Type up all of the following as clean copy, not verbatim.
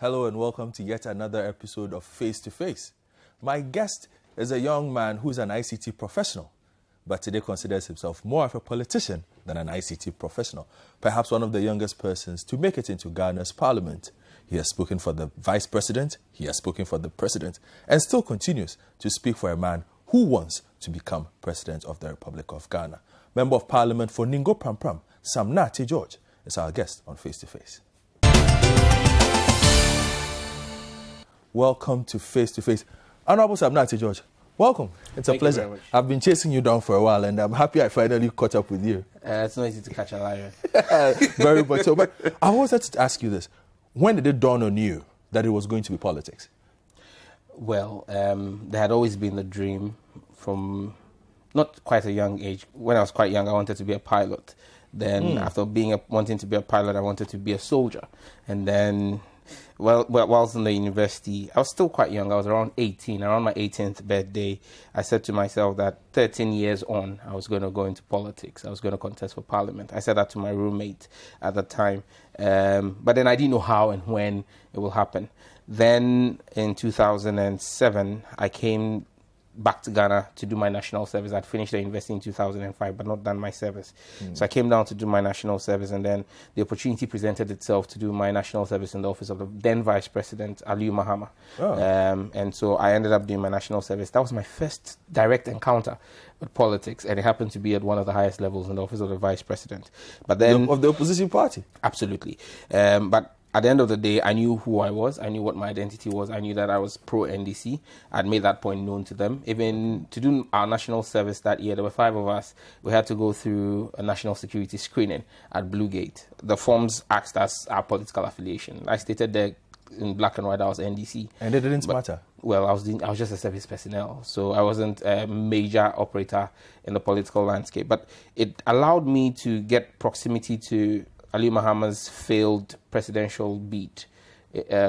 Hello and welcome to yet another episode of Face to Face. My guest is a young man who's an ICT professional, but today considers himself more of a politician than an ICT professional. Perhaps one of the youngest persons to make it into Ghana's parliament. He has spoken for the vice president, he has spoken for the president, and still continues to speak for a man who wants to become president of the Republic of Ghana. Member of Parliament for Ningo-Prampram, Samuel 'Dzata' George, is our guest on Face to Face. Welcome to Face to Face. Honorable Samuel 'Dzata' George, welcome. It's a pleasure. I've been chasing you down for a while and I'm happy I finally caught up with you. It's not easy to catch a liar. Very much so. But I wanted to ask you this. When did it dawn on you that it was going to be politics? Well, there had always been the dream from not quite a young age. When I was quite young, I wanted to be a pilot. Then after wanting to be a pilot, I wanted to be a soldier. And then... Well, whilst in the university, I was still quite young. I was around 18. Around my 18th birthday, I said to myself that 13 years on, I was going to go into politics. I was going to contest for parliament. I said that to my roommate at the time. But then I didn't know how and when it will happen. Then in 2007, I came back to Ghana to do my national service. I'd finished the university in 2005, but not done my service. So I came down to do my national service, and then the opportunity presented itself to do my national service in the office of the then Vice President, Aliu Mahama. And so I ended up doing my national service. That was my first direct encounter with politics, and it happened to be at one of the highest levels in the office of the Vice President. But then... Of the opposition party? Absolutely. But at the end of the day, I knew who I was. I knew what my identity was. I knew that I was pro-NDC. I'd made that point known to them. Even to do our national service that year, there were 5 of us. We had to go through a national security screening at Bluegate. The forms asked us our political affiliation. I stated there in black and white I was NDC. And it didn't matter. Well, I was just a service personnel, so I wasn't a major operator in the political landscape. But it allowed me to get proximity to Aliu Mahama's failed presidential bid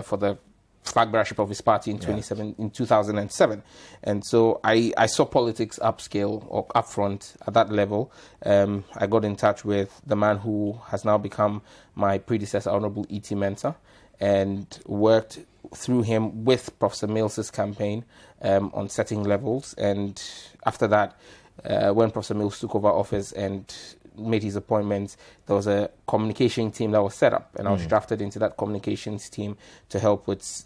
for the flag bearership of his party in, 2007. And so I saw politics upscale or upfront at that level. I got in touch with the man who has now become my predecessor, Honorable ET Mentor, and worked through him with Professor Mills' campaign on setting levels. And after that, when Professor Mills took over office and made his appointments, there was a communication team that was set up, and I was drafted into that communications team to help with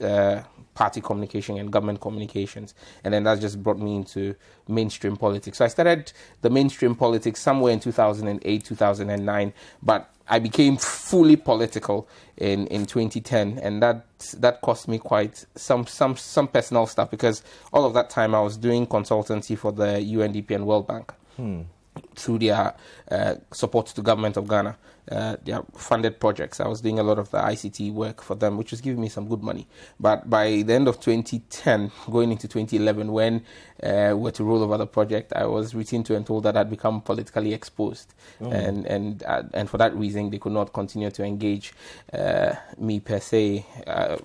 party communication and government communications. And then that just brought me into mainstream politics. So I started the mainstream politics somewhere in 2008, 2009, but I became fully political in 2010, and that cost me quite some personal stuff, because all of that time I was doing consultancy for the UNDP and World Bank. Through their support to the government of Ghana, their funded projects. I was doing a lot of the ICT work for them, which was giving me some good money. But by the end of 2010, going into 2011, when we were to roll over the project, I was written to and told that I'd become politically exposed. And for that reason, they could not continue to engage me per se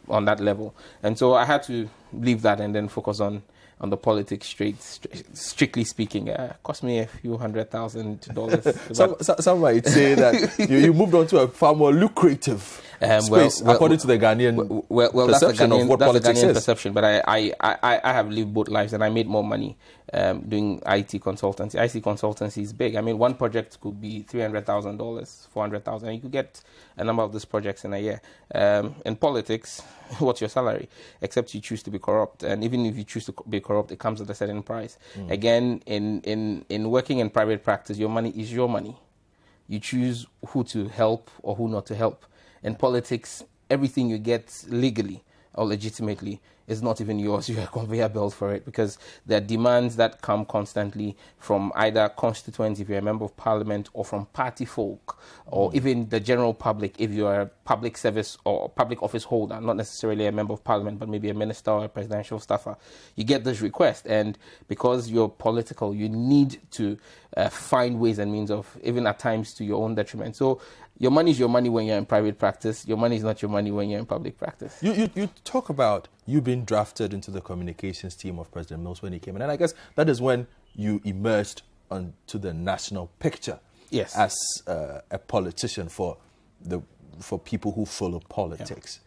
on that level. And so I had to leave that and then focus on the politics strictly speaking. Cost me a few $100,000. Some might say that you moved on to a far more lucrative space, according to the Ghanaian perception of what politics is. Perception, but I have lived both lives, and I made more money doing IT consultancy. IT consultancy is big. I mean, one project could be $300,000, $400,000. You could get a number of these projects in a year. In politics, what's your salary? Except you choose to be corrupt. And even if you choose to be corrupt, it comes at a certain price. Again, in working in private practice, your money is your money. You choose who to help or who not to help. In politics, everything you get legally or legitimately is not even yours. You have a conveyor belt for it, because there are demands that come constantly from either constituents, if you're a member of parliament, or from party folk, or even the general public, if you're a public service or public office holder, not necessarily a member of parliament, but maybe a minister or a presidential staffer. You get this request, and because you're political, you need to find ways and means of, even at times to your own detriment. So your money is your money when you're in private practice. Your money is not your money when you're in public practice. You talk about you being drafted into the communications team of President Mills when he came in. And I guess that is when you emerged onto the national picture as a politician for people who follow politics.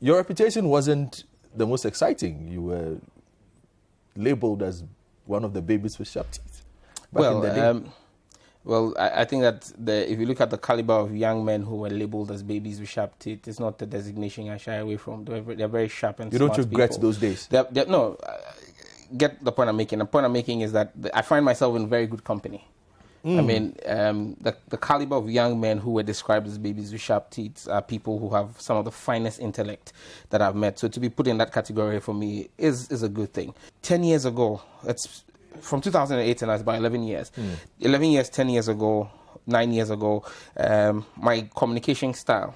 Your reputation wasn't the most exciting. You were labeled as one of the babies with sharp teeth. Well, in the day. Well, I think that if you look at the caliber of young men who were labeled as babies with sharp teeth, it's not the designation I shy away from. They're very sharp and smart. You don't regret people. Those days? No. Get the point I'm making. The point I'm making is that I find myself in very good company. Mm. I mean, the caliber of young men who were described as babies with sharp teeth are people who have some of the finest intellect that I've met. So to be put in that category for me is a good thing. 10 years ago, it's from 2008, and that's about 11 years. Mm. 11 years, 10 years ago, 9 years ago, my communication style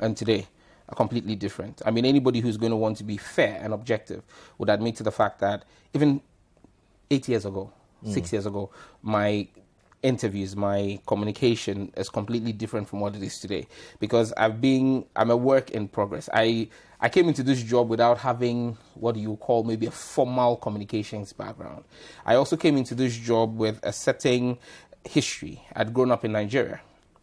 and today are completely different. I mean, anybody who's going to want to be fair and objective would admit to the fact that even 8 years ago, 6 years ago, my interviews, my communication is completely different from what it is today, because I'm a work in progress. I came into this job without having what you call maybe a formal communications background. I also came into this job with a certain history. I'd grown up in Nigeria.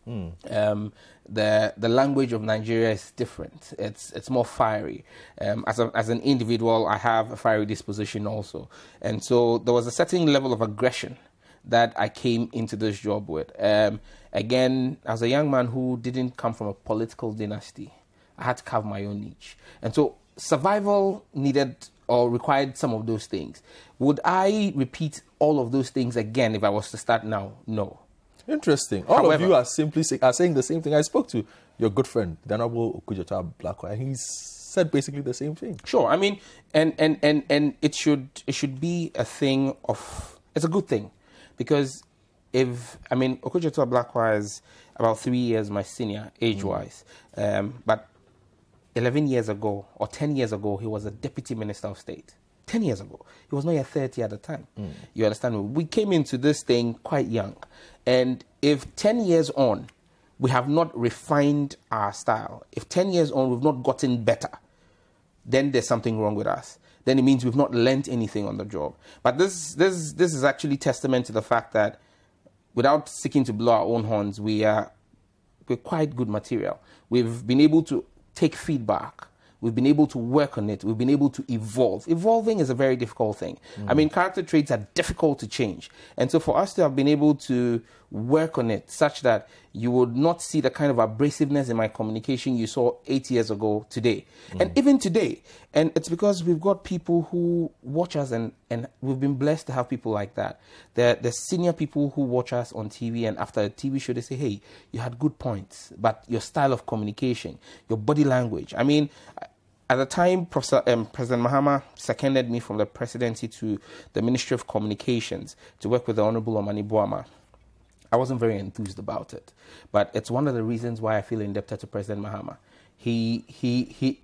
Mm. The language of Nigeria is different. It's more fiery. As an individual, I have a fiery disposition also. And so there was a certain level of aggression that I came into this job with. Again, as a young man who didn't come from a political dynasty, I had to carve my own niche. And so survival needed or required some of those things. Would I repeat all of those things again if I was to start now? No. Interesting. However, of you are simply saying the same thing. I spoke to your good friend, Danabo Okujota Blackwell, and he's said basically the same thing. Sure. I mean, and it should be a thing of, it's a good thing. Because Okudzeto Blay-Blackwise is about 3 years my senior, age-wise. But 11 years ago, or 10 years ago, he was a deputy minister of state. 10 years ago. He was not yet 30 at the time. Mm. You understand me? We came into this thing quite young. And if 10 years on, we have not refined our style, if 10 years on, we've not gotten better, then there's something wrong with us. Then it means we've not learnt anything on the job. But this is actually testament to the fact that, without seeking to blow our own horns, we're quite good material. We've been able to take feedback. We've been able to work on it. We've been able to evolve. Evolving is a very difficult thing. Mm. I mean, character traits are difficult to change. And so for us to have been able to work on it such that you would not see the kind of abrasiveness in my communication you saw 8 years ago today. Mm. And even today. And it's because we've got people who watch us, and we've been blessed to have people like that. The senior people who watch us on TV, and after a TV show, they say, hey, you had good points, but your style of communication, your body language. I mean, at the time, President Mahama seconded me from the presidency to the Ministry of Communications to work with the Honorable Omane Boamah. I wasn't very enthused about it, but it's one of the reasons why I feel indebted to President Mahama.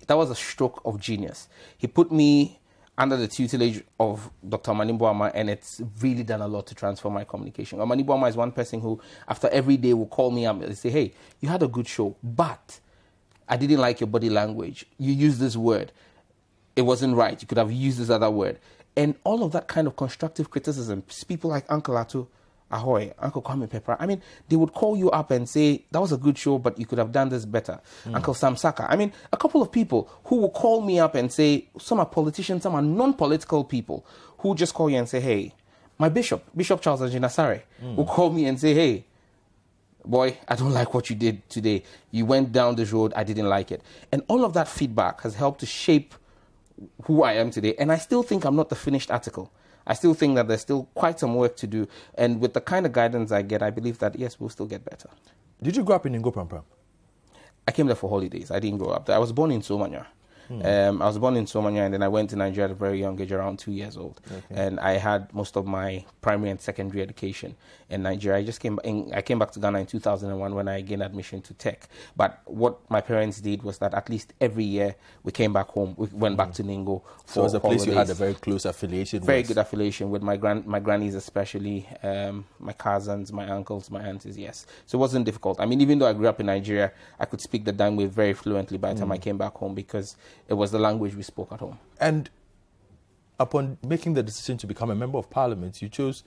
That was a stroke of genius. He put me under the tutelage of Dr. Omane Boamah, and it's really done a lot to transform my communication. Omane Boamah is one person who, after every day, will call me up and say, hey, you had a good show, but I didn't like your body language. You used this word. It wasn't right. You could have used this other word. And all of that kind of constructive criticism, people like Uncle Atu, Ahoy, Uncle Kwame Pepper, I mean, they would call you up and say, that was a good show, but you could have done this better. Mm. Uncle Sam Saka. I mean, a couple of people who will call me up and say, some are politicians, some are non-political people, who just call you and say, hey, my bishop, Bishop Charles Ajinasare, will call me and say, hey, boy, I don't like what you did today. You went down this road, I didn't like it. And all of that feedback has helped to shape who I am today. And I still think I'm not the finished article. I still think that there's still quite some work to do. And with the kind of guidance I get, I believe that, yes, we'll still get better. Did you grow up in Ningo-Prampram? I came there for holidays. I didn't grow up there. I was born in Somanya. Mm. I was born in Somanya, and then I went to Nigeria at a very young age, around 2 years old. Okay. And I had most of my primary and secondary education in Nigeria. I came back to Ghana in 2001 when I gained admission to tech. But what my parents did was that at least every year we came back home. We went back to Ningo. So it was a place holidays. You had a very close affiliation with. Very good affiliation with my grannies especially, my cousins, my uncles, my aunties, yes. So it wasn't difficult. I mean, even though I grew up in Nigeria, I could speak the language very fluently by the time I came back home, because it was the language we spoke at home. And upon making the decision to become a member of parliament, you chose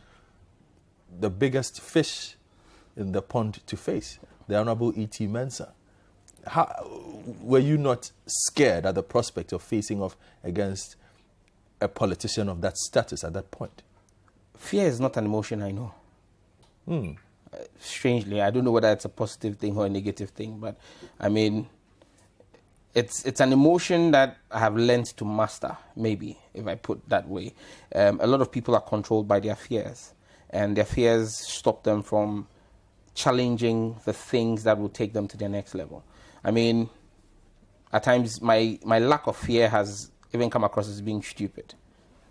the biggest fish in the pond to face, the Honorable ET Mentor. Were you not scared at the prospect of facing off against a politician of that status at that point? Fear is not an emotion, I know. Mm. Strangely, I don't know whether it's a positive thing or a negative thing, but I mean, it's an emotion that I have learned to master, maybe, if I put that way. A lot of people are controlled by their fears, and their fears stop them from challenging the things that will take them to their next level. I mean, at times, my lack of fear has even come across as being stupid,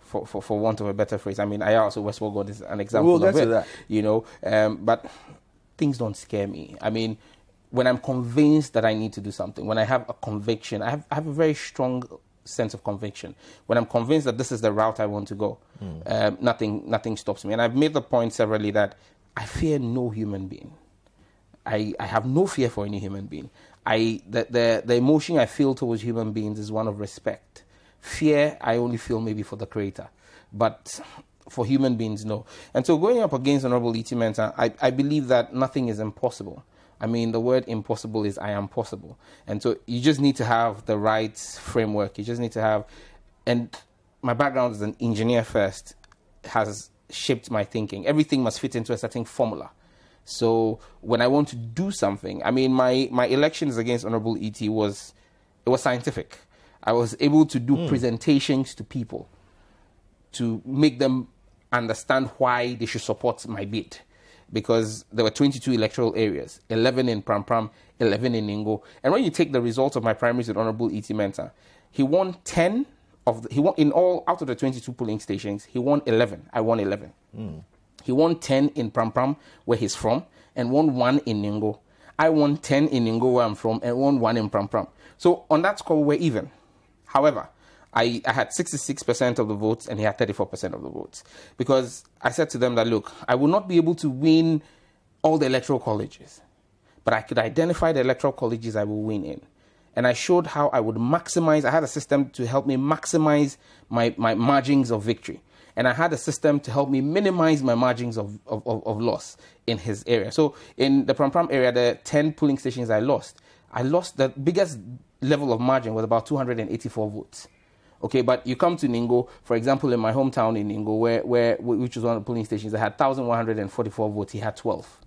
for want of a better phrase. I mean, I also, Westward God is an example of it, you know, but things don't scare me. I mean, when I'm convinced that I need to do something, when I have a conviction, I have a very strong sense of conviction. When I'm convinced that this is the route I want to go, nothing stops me. And I've made the point severally that I fear no human being. I have no fear for any human being. The emotion I feel towards human beings is one of respect. Fear, I only feel maybe for the creator, but for human beings, no. And so going up against Honorable ET Mentor, I believe that nothing is impossible. I mean, the word impossible is I am possible. And so you just need to have the right framework. You just need to have, and my background as an engineer first has shaped my thinking. Everything must fit into a certain formula. So when I want to do something, I mean, my elections against Honorable ET was scientific. I was able to do presentations to people to make them understand why they should support my bid, because there were 22 electoral areas, 11 in Prampram, 11 in Ningo. And when you take the results of my primaries with Honorable ET Mentor, he won 10 of the, he won in all out of the 22 polling stations, he won 11. I won 11. He won 10 in Prampram, where he's from, and won 1 in Ningo. I won 10 in Ningo, where I'm from, and won 1 in Prampram. So on that score, we're even. However, I had 66% of the votes and he had 34% of the votes, because I said to them that, look, I will not be able to win all the electoral colleges, but I could identify the electoral colleges I will win in. And I showed how I would maximize. I had a system to help me maximize my margins of victory. And I had a system to help me minimize my margins of loss in his area. So in the Prampram area, the 10 polling stations I lost the biggest level of margin was about 284 votes. Okay, but you come to Ningo, for example, in my hometown in Ningo, which was one of the polling stations, I had 1,144 votes, he had 12.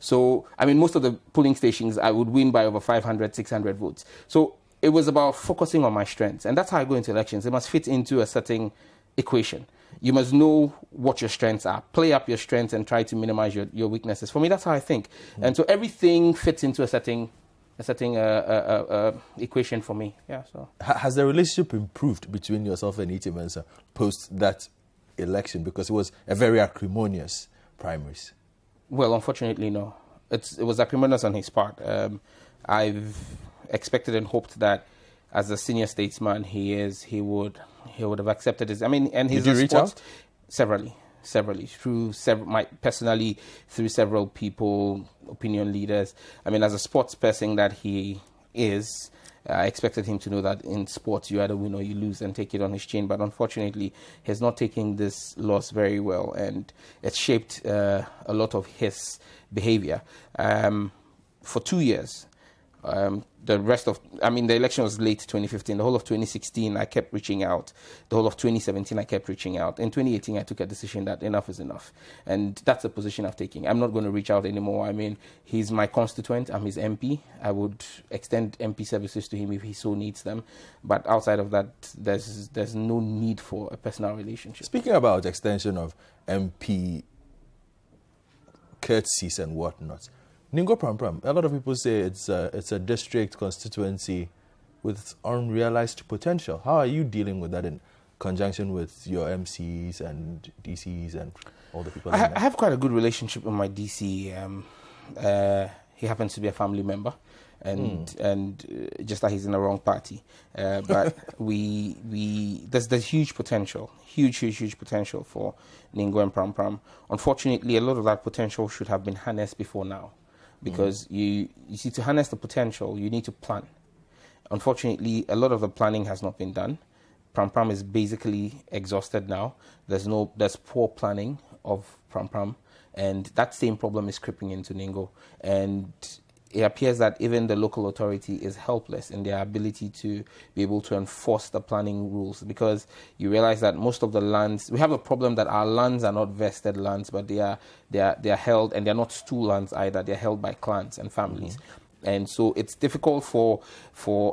So, I mean, most of the polling stations, I would win by over 500, 600 votes. So it was about focusing on my strengths. And that's how I go into elections. It must fit into a certain equation. You must know what your strengths are. Play up your strengths and try to minimize your weaknesses. For me, that's how I think. And so everything fits into a certain equation for me. Yeah. So has the relationship improved between yourself and ET Mentor post that election, because it was a very acrimonious primaries? Well, unfortunately, no. It was acrimonious on his part. I've expected and hoped that as a senior statesman he is, he would have accepted this. I mean, and his response. Did you reach out? Severally, through several, personally, through several people, opinion leaders. I mean, as a sports person that he is, I expected him to know that in sports you either win or you lose and take it on his chin. But unfortunately, he's not taking this loss very well, and it's shaped a lot of his behavior. For 2 years, the rest of, I mean, the election was late 2015. The whole of 2016, I kept reaching out. The whole of 2017, I kept reaching out. In 2018, I took a decision that enough is enough. And that's the position I've taken. I'm not going to reach out anymore. I mean, he's my constituent. I'm his MP. I would extend MP services to him if he so needs them. But outside of that, there's no need for a personal relationship. Speaking about extension of MP courtesies and whatnot, Ningo-Prampram, a lot of people say it's a district constituency with unrealized potential. How are you dealing with that in conjunction with your MCs and DCs and all the people? I have quite a good relationship with my DC. He happens to be a family member, and just that he's in the wrong party. But there's huge potential, huge potential for Ningo and Prampram. Unfortunately, a lot of that potential should have been harnessed before now. Because you see, to harness the potential, you need to plan. Unfortunately, a lot of the planning has not been done. Prampram is basically exhausted now. There's poor planning of Prampram, and that same problem is creeping into Ningo. And it appears that even the local authority is helpless in their ability to be able to enforce the planning rules, because you realize that most of the lands, we have a problem that our lands are not vested lands, but they are held, and they're not stool lands either, they're held by clans and families. Mm-hmm. And so it's difficult for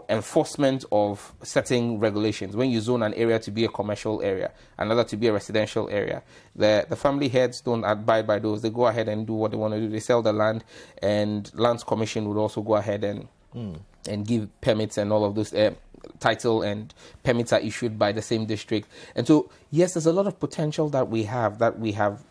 enforcement of setting regulations. When you zone an area to be a commercial area, another to be a residential area, the family heads don't abide by those. They go ahead and do what they want to do. They sell the land, and Lands Commission would also go ahead and give permits and all of those. Title and permits are issued by the same district. And so, yes, there's a lot of potential that we have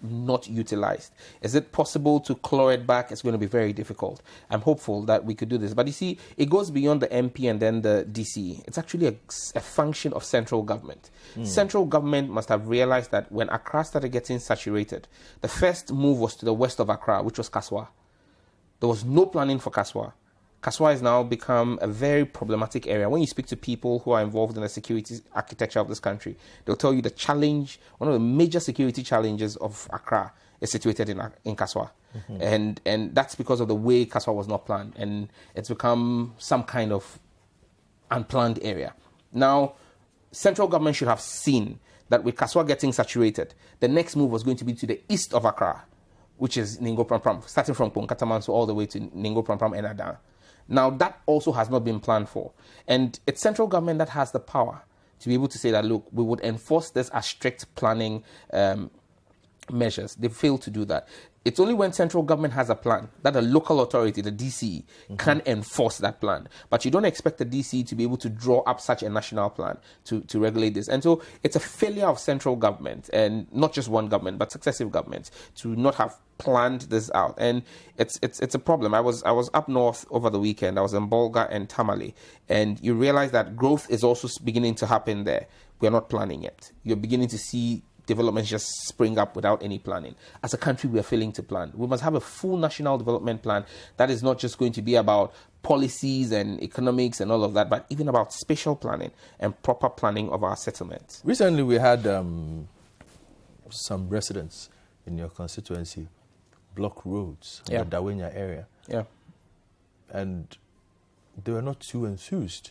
not utilized. Is it possible to claw it back? It's going to be very difficult. I'm hopeful that we could do this. But you see, it goes beyond the MP and then the DC. It's actually a function of central government. Mm. Central government must have realized that when Accra started getting saturated, the first move was to the west of Accra, which was Kasoa. There was no planning for Kasoa. Kasoa has now become a very problematic area. When you speak to people who are involved in the security architecture of this country, they'll tell you the challenge, one of the major security challenges of Accra is situated in Kasoa. Mm-hmm. And that's because of the way Kasoa was not planned. And it's become some kind of unplanned area. Now, central government should have seen that with Kasoa getting saturated, the next move was going to be to the east of Accra, which is Ningo-Prampram, starting from Ponkatamansu all the way to Ningo-Prampram and Adan. Now, that also has not been planned for. And it's central government that has the power to be able to say that, look, we would enforce this as strict planning measures. They fail to do that. It's only when central government has a plan that a local authority, the DC, mm-hmm. can enforce that plan. But you don't expect the DC to be able to draw up such a national plan to regulate this. And so it's a failure of central government, and not just one government, but successive governments, to not have planned this out. And it's a problem. I was up north over the weekend. I was in Bolga and Tamale. And you realize that growth is also beginning to happen there. We're not planning it. You're beginning to see developments just spring up without any planning. As a country, we are failing to plan. We must have a full national development plan that is not just going to be about policies and economics and all of that, but even about spatial planning and proper planning of our settlements. Recently, we had some residents in your constituency block roads in the Dawenya area. Yeah. And they were not too enthused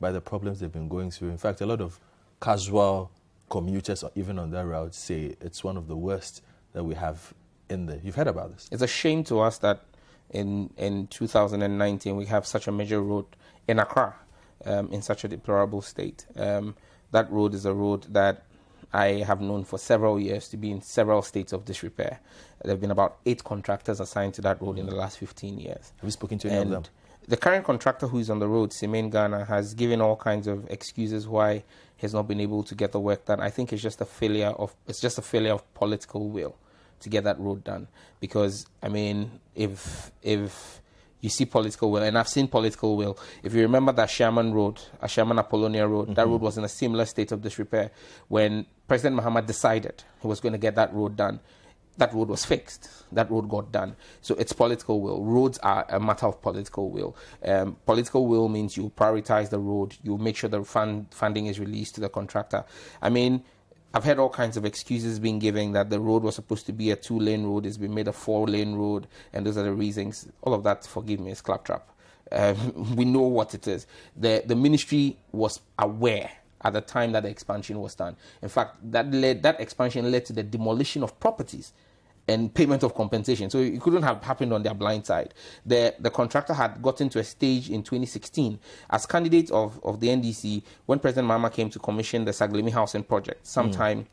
by the problems they've been going through. In fact, a lot of casual commuters, even on that route, say it's one of the worst that we have in there. You've heard about this. It's a shame to us that in 2019 we have such a major road in Accra in such a deplorable state. That road is a road that I have known for several years to be in several states of disrepair. There have been about 8 contractors assigned to that road in the last 15 years. Have you spoken to any of them? The current contractor who is on the road, Semen Ghana, has given all kinds of excuses why has not been able to get the work done. I think it's just a failure of political will to get that road done. Because I mean, if you see political will, and I've seen political will. If you remember that Sherman Road, Sherman Apollonia Road, mm-hmm. that road was in a similar state of disrepair. When President Mahama decided he was going to get that road done, that road was fixed. That road got done. So it's political will. Roads are a matter of political will. Political will means you prioritize the road. You make sure the funding is released to the contractor. I mean, I've heard all kinds of excuses being given that the road was supposed to be a 2-lane road. It's been made a 4-lane road. And those are the reasons. All of that, forgive me, is claptrap. We know what it is. The ministry was aware at the time that the expansion was done. In fact, that expansion led to the demolition of properties and payment of compensation. So it couldn't have happened on their blind side. The contractor had gotten to a stage in 2016 as candidate of the NDC when President Mahama came to commission the Saglimi Housing Project sometime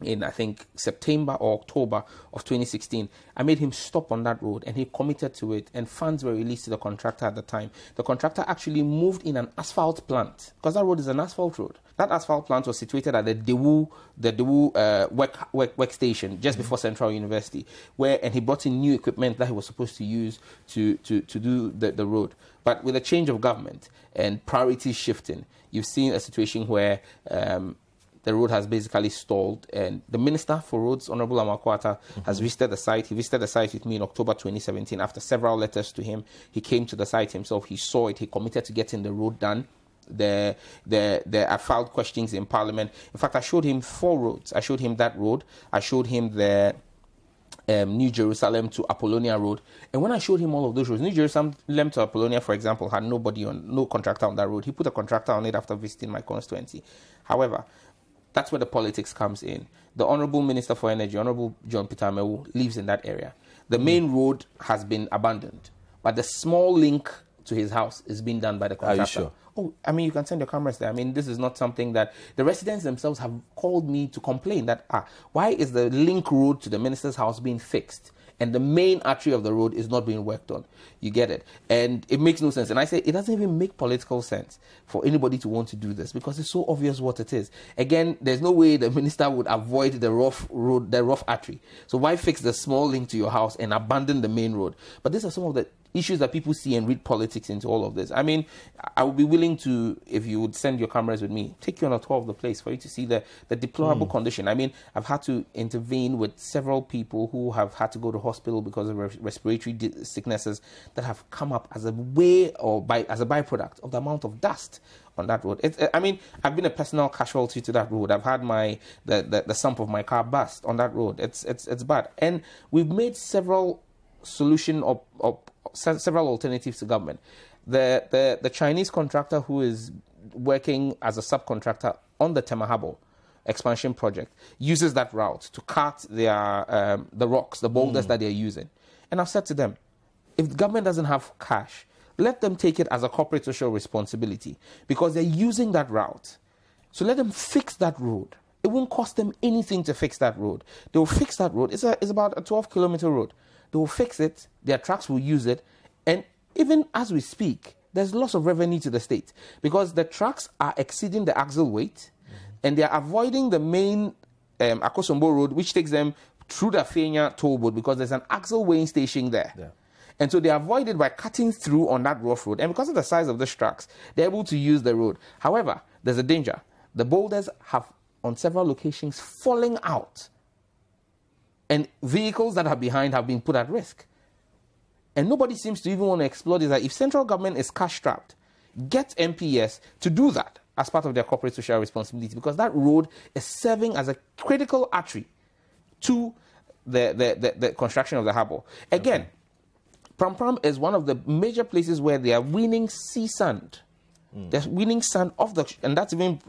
in, I think, September or October of 2016. I made him stop on that road, and he committed to it, and funds were released to the contractor at the time. The contractor actually moved in an asphalt plant, because that road is an asphalt road. That asphalt plant was situated at the Dewu workstation just before Central University, and he brought in new equipment that he was supposed to use to do the road. But with a change of government and priorities shifting, you've seen a situation where the road has basically stalled, and the Minister for Roads, Honorable Amakwata, has visited the site. He visited the site with me in October 2017. After several letters to him, he came to the site himself. He saw it. He committed to getting the road done. I filed questions in Parliament. In fact, I showed him 4 roads. I showed him that road. I showed him the New Jerusalem to Apollonia Road. And when I showed him all of those roads, New Jerusalem to Apollonia, for example, had nobody on, no contractor on that road. He put a contractor on it after visiting my constituency. However, that's where the politics comes in. The Honourable Minister for Energy, Honourable John Peter Amewu, lives in that area. The main road has been abandoned, but the small link to his house is being done by the contractor. Are you sure? Oh, I mean, you can send your cameras there. I mean, this is not something that the residents themselves have called me to complain that, why is the link road to the minister's house being fixed and the main artery of the road is not being worked on? You get it? And it makes no sense. And I say, it doesn't even make political sense for anybody to want to do this because it's so obvious what it is. Again, there's no way the minister would avoid the rough road, the rough artery. So why fix the small link to your house and abandon the main road? But these are some of the issues that people see and read politics into all of this. I mean, I would be willing to, if you would send your cameras with me, take you on a tour of the place for you to see the deplorable condition. I mean, I've had to intervene with several people who have had to go to hospital because of respiratory sicknesses that have come up as a way or as a byproduct of the amount of dust on that road. I mean, I've been a personal casualty to that road. I've had the sump of my car burst on that road. It's bad. And we've made several solution or several alternatives to government. The Chinese contractor who is working as a subcontractor on the Temahabo expansion project uses that route to cart the rocks, the boulders that they're using. And I've said to them, if the government doesn't have cash, let them take it as a corporate social responsibility because they're using that route. So let them fix that road. It won't cost them anything to fix that road. They'll fix that road. It's about a 12-kilometer road. They will fix it, their trucks will use it, and even as we speak, there's lots of revenue to the state because the trucks are exceeding the axle weight and they are avoiding the main Akosombo Road, which takes them through the Fenya toll road because there's an axle weighing station there. Yeah. And so they avoid it by cutting through on that rough road. And because of the size of the trucks, they're able to use the road. However, there's a danger. The boulders have, on several locations, falling out. And vehicles that are behind have been put at risk. And nobody seems to even want to explore this. If central government is cash-strapped, get MPS to do that as part of their corporate social responsibility because that road is serving as a critical artery to the construction of the harbour. Again, Prampram is one of the major places where they are winning sea sand. They're winning sand off the... And that's even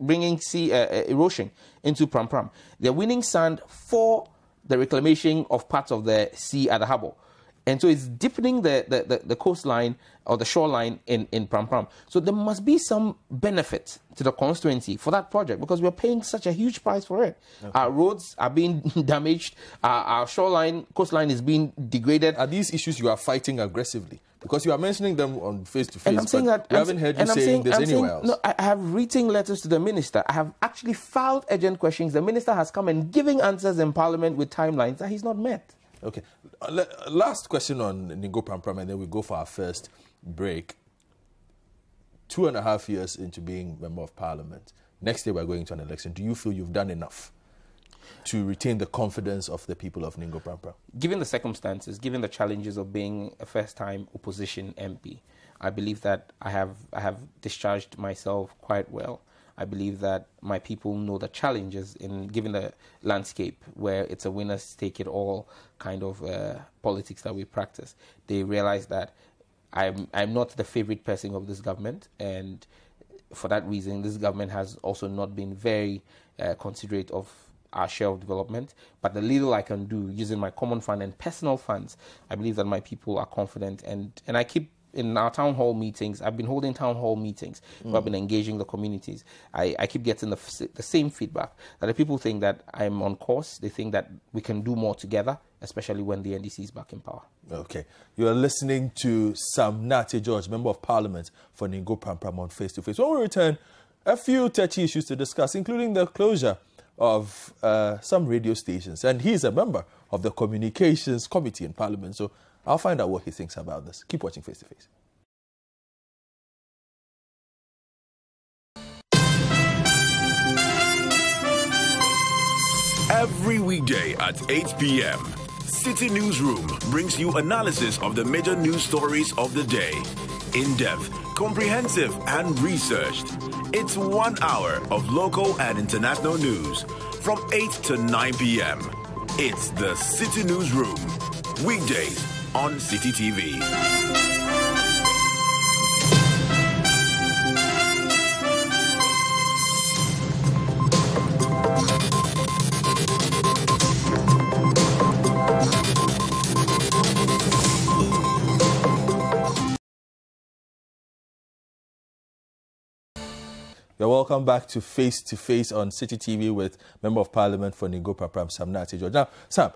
bringing sea erosion into Prampram. They're winning sand for the reclamation of parts of the sea at the harbour. And so it's deepening the coastline or the shoreline in Prampram. So there must be some benefit to the constituency for that project because we're paying such a huge price for it. Okay. Our roads are being damaged. Our shoreline, coastline is being degraded. Are these issues you are fighting aggressively? Because you are mentioning them on face-to-face, and I'm saying that, you haven't heard me saying this anywhere else. No, I have written letters to the minister. I have actually filed urgent questions. The minister has come and giving answers in parliament with timelines that he's not met. Okay. Last question on Ningo-Prampram, and then we go for our first break. 2.5 years into being member of parliament, next day we're going to an election. Do you feel you've done enough to retain the confidence of the people of Ningo-Prampram? Given the circumstances, given the challenges of being a first-time opposition MP, I believe that I have discharged myself quite well. I believe that my people know the challenges in given the landscape where it's a winners take it all kind of politics that we practice. They realize that I'm not the favorite person of this government, and for that reason, this government has also not been very considerate of our share of development. But the little I can do using my common fund and personal funds, I believe that my people are confident, and I keep. In our town hall meetings, I've been holding town hall meetings where I've been engaging the communities. I keep getting the same feedback that the people think that I'm on course. They think that we can do more together, especially when the NDC is back in power. Okay. You are listening to Samuel 'Dzata' George, Member of Parliament for Ningo-Prampram on Face to Face. When we return, a few touchy issues to discuss, including the closure of some radio stations. And he's a member of the Communications Committee in Parliament. So I'll find out what he thinks about this. Keep watching Face to Face. Every weekday at 8 p.m., City Newsroom brings you analysis of the major news stories of the day. In-depth, comprehensive, and researched. It's 1 hour of local and international news from 8 to 9 p.m. It's the City Newsroom, weekdays on City TV. You're welcome back to Face on City TV with Member of Parliament for Ningo-Prampram, Nana Addo Dankwa Akufo-Addo. Now, Sam,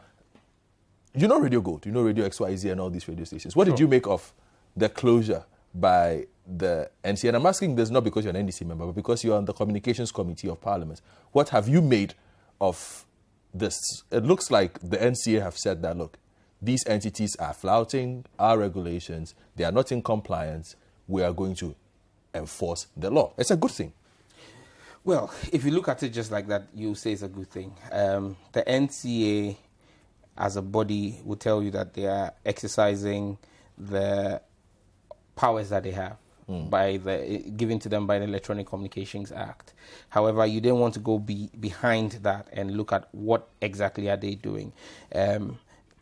you know Radio Gold, you know Radio XYZ and all these radio stations. What did you make of the closure by the NCA? And I'm asking this not because you're an NDC member, but because you're on the Communications Committee of Parliament. What have you made of this? It looks like the NCA have said that, look, these entities are flouting our regulations. They are not in compliance. We are going to enforce the law. It's a good thing. Well, if you look at it just like that, you say it's a good thing. The NCA as a body will tell you that they are exercising the powers that they have given to them by the Electronic Communications Act. However, you didn't want to go behind that and look at what exactly are they doing. The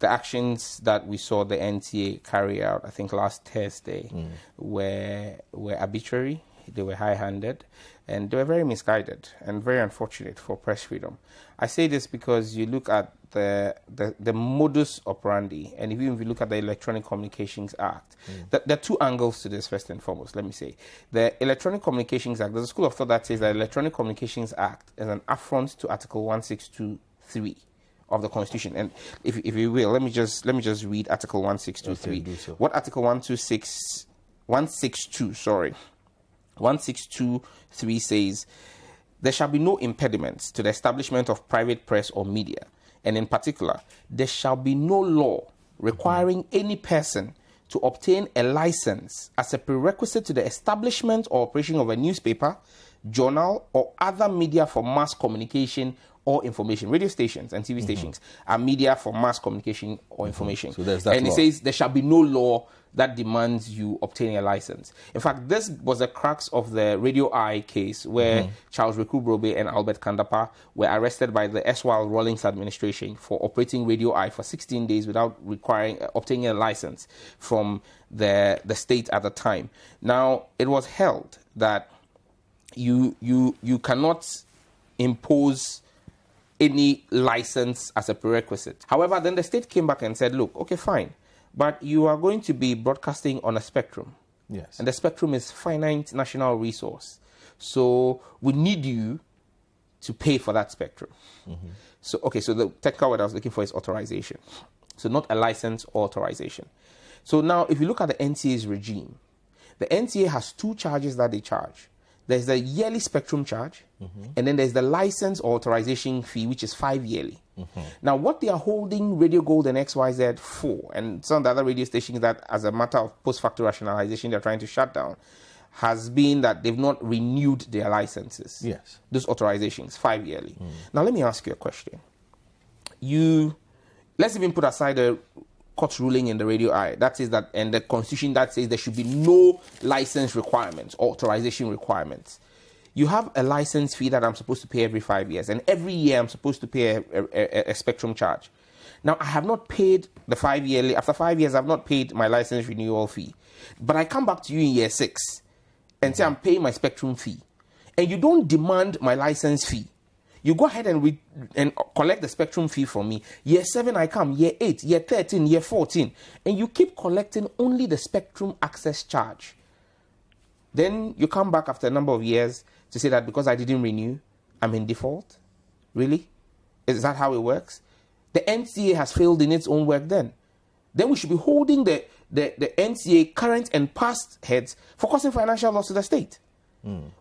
actions that we saw the NTA carry out, I think last Thursday, were arbitrary. They were high-handed, and they were very misguided and very unfortunate for press freedom. I say this because you look at the modus operandi, and even if you look at the Electronic Communications Act, there are two angles to this, first and foremost, let me say. The Electronic Communications Act, there's a school of thought that says the Electronic Communications Act is an affront to Article 1623 of the Constitution. And if you will, let me just read Article 1623. Okay, so. What Article 1623 says, there shall be no impediments to the establishment of private press or media, and in particular, there shall be no law requiring any person to obtain a license as a prerequisite to the establishment or operation of a newspaper, journal, or other media for mass communication or information. Radio stations and TV stations are media for mass communication or information. So there's that law. It says there shall be no law that demands you obtaining a license. In fact, this was the crux of the Radio Eye case where Charles Wereko-Brobby and Albert Kandapa were arrested by the Eswal Rawlings administration for operating Radio Eye for 16 days without requiring obtaining a license from the state at the time. Now, it was held that you cannot impose any license as a prerequisite. However, then the state came back and said, look, okay, fine, but you are going to be broadcasting on a spectrum. Yes. And the spectrum is finite national resource. So we need you to pay for that spectrum. So, okay, so the technical word I was looking for is authorization. So not a license or authorization. So now if you look at the NCA's regime, the NCA has two charges that they charge. There's the yearly spectrum charge, and then there's the license or authorization fee, which is 5 yearly. Now, what they are holding Radio Gold and XYZ for, and some of the other radio stations that, as a matter of post-facto rationalization, they're trying to shut down, has been that they've not renewed their licenses. Yes. Those authorizations, 5 yearly. Now, let me ask you a question. Let's even put aside a court ruling in the Radio Eye that says that, and the constitution that says there should be no license requirements or authorization requirements. You have a license fee that I'm supposed to pay every 5 years, and every year I'm supposed to pay a spectrum charge. Now, I have not paid the 5 yearly. After 5 years, I've not paid my license renewal fee, but I come back to you in year 6 and say I'm paying my spectrum fee, and you don't demand my license fee. You go ahead and collect the spectrum fee from me. Year 7, I come. Year 8, year 13, year 14. And you keep collecting only the spectrum access charge. Then you come back after a number of years to say that because I didn't renew, I'm in default. Really? Is that how it works? The NCA has failed in its own work then. Then we should be holding the NCA current and past heads for causing financial loss to the state.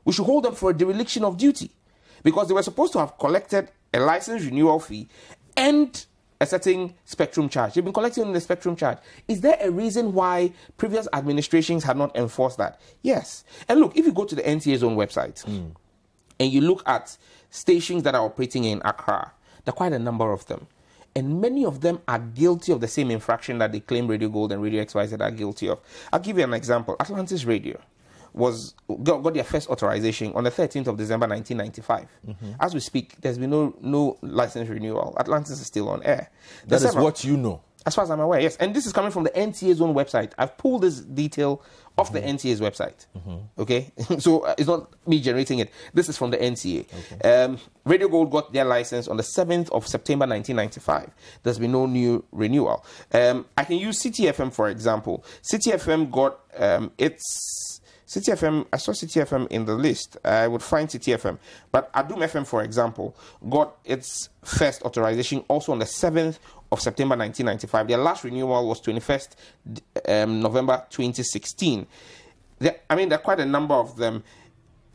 We should hold them for a dereliction of duty, because they were supposed to have collected a license renewal fee and a certain spectrum charge. They've been collecting the spectrum charge. Is there a reason why previous administrations had not enforced that? Yes. And look, if you go to the NTA's own website and you look at stations that are operating in Accra, there are quite a number of them. And many of them are guilty of the same infraction that they claim Radio Gold and Radio XYZ are guilty of. I'll give you an example. Atlantis Radio got their first authorization on the 13th of December 1995. Mm-hmm. As we speak, there's been no license renewal. Atlantis is still on air. That is what you know. As far as I'm aware, yes. And this is coming from the NTA's own website. I've pulled this detail off the NTA's website. Mm-hmm. Okay? So it's not me generating it. This is from the NTA. Okay. Radio Gold got their license on the 7th of September 1995. There's been no new renewal. I can use CTFM, for example. CTFM got its... CTFM, I saw CTFM in the list. I would find CTFM. But Adum FM, for example, got its first authorization also on the 7th of September 1995. Their last renewal was 21st November 2016. There are quite a number of them.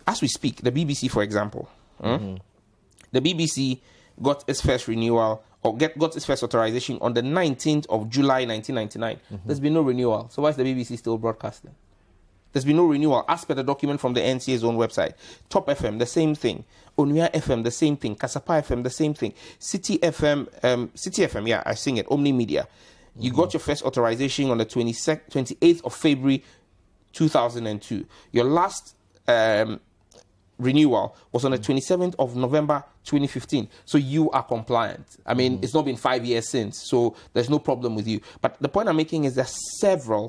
As we speak, the BBC, for example, the BBC got its first renewal or got its first authorization on the 19th of July 1999. Mm-hmm. There's been no renewal. So why is the BBC still broadcasting? There's been no renewal. As per the document from the NCA's own website. Top FM, the same thing. Onuya FM, the same thing. Kasapa FM, the same thing. City FM, yeah, I sing it. Omnimedia. You got your first authorization on the 28th of February 2002. Your last renewal was on the 27th of November 2015. So you are compliant. I mean, it's not been 5 years since, so there's no problem with you. But the point I'm making is there's several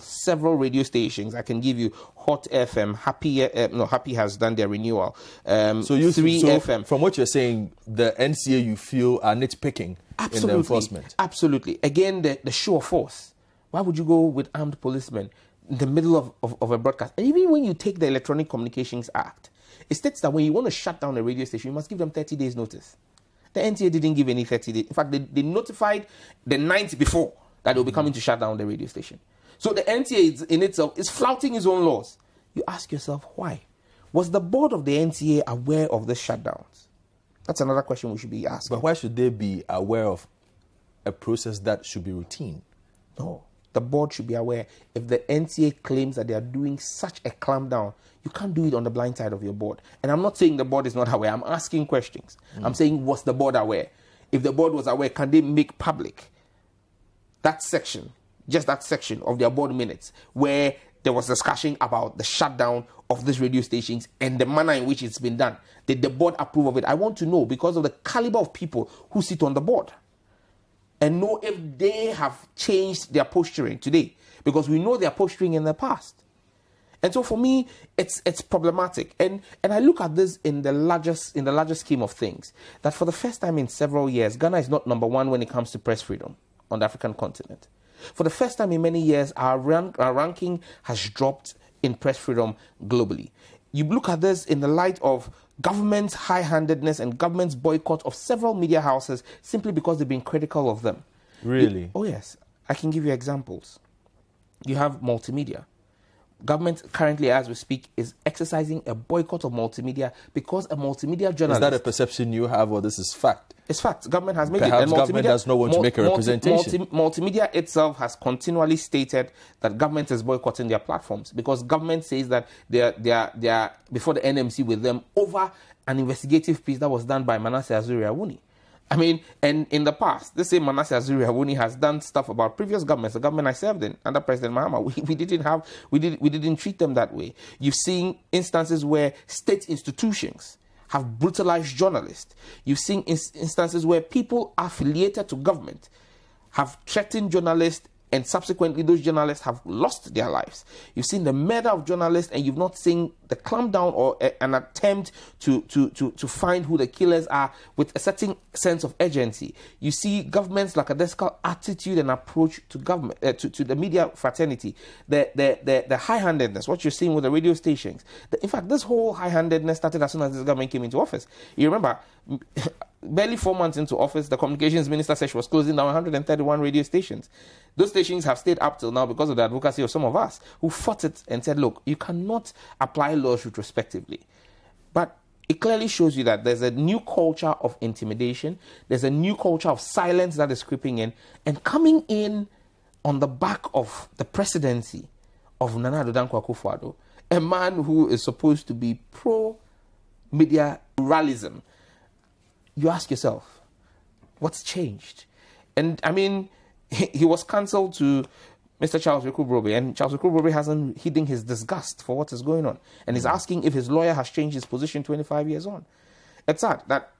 radio stations. I can give you Hot FM, Happy, Happy has done their renewal. So from what you're saying, the NCA you feel are nitpicking in the enforcement. Absolutely. Again, the show of force. Why would you go with armed policemen in the middle of a broadcast? And even when you take the Electronic Communications Act, it states that when you want to shut down a radio station, you must give them 30 days notice. The NTA didn't give any 30 days. In fact, they notified the night before that they'll be coming to shut down the radio station. So the NTA in itself is flouting its own laws. You ask yourself, why? Was the board of the NTA aware of the shutdowns? That's another question we should be asking. But why should they be aware of a process that should be routine? No. The board should be aware. If the NTA claims that they are doing such a clampdown, you can't do it on the blind side of your board. And I'm not saying the board is not aware. I'm asking questions. I'm saying, was the board aware? If the board was aware, can they make public that section, just that section of their board minutes, where there was discussion about the shutdown of these radio stations and the manner in which it's been done? Did the board approve of it? I want to know because of the caliber of people who sit on the board. And know if they have changed their posturing today. Because we know their posturing in the past. And so for me, it's problematic. And I look at this in the larger scheme of things. That for the first time in several years, Ghana is not #1 when it comes to press freedom on the African continent. For the first time in many years, our ranking has dropped in press freedom globally. You look at this in the light of government's high-handedness and government's boycott of several media houses simply because they've been critical of them. Really? Oh, yes. I can give you examples. You have Multimedia. Government currently, as we speak, is exercising a boycott of Multimedia because a Multimedia journalist... Is that a perception you have or this is fact? It's fact. Government has made it. Perhaps government does not want to make a representation. Multimedia itself has continually stated that government is boycotting their platforms because government says that they are before the NMC with them over an investigative piece that was done by Manasseh Azure Awuni. I mean, and in the past, this same Manasseh Azure Awuni has done stuff about previous governments. The government I served in under President Mahama, we didn't treat them that way. You've seen instances where state institutions have brutalized journalists. You've seen instances where people affiliated to government have threatened journalists, and subsequently those journalists have lost their lives. You've seen the murder of journalists, and you've not seen the clampdown or an attempt to find who the killers are with a certain sense of urgency. You see government's lackadaisical attitude and approach to government to the media fraternity, the high-handedness, what you're seeing with the radio stations. In fact, this whole high-handedness started as soon as this government came into office. You remember, barely 4 months into office, the communications minister said she was closing down 131 radio stations. Those stations have stayed up till now because of the advocacy of some of us who fought it and said, look, you cannot apply laws retrospectively. But it clearly shows you that there's a new culture of intimidation. There's a new culture of silence that is creeping in and coming in on the back of the presidency of Nana Addo Dankwa Akufo-Addo, a man who is supposed to be pro-media pluralism. You ask yourself, what's changed? And I mean, he was cancelled to Mr. Charles Wereko-Brobby, and Charles Wereko-Brobby hasn't hidden his disgust for what is going on, and is asking if his lawyer has changed his position 25 years on. It's sad that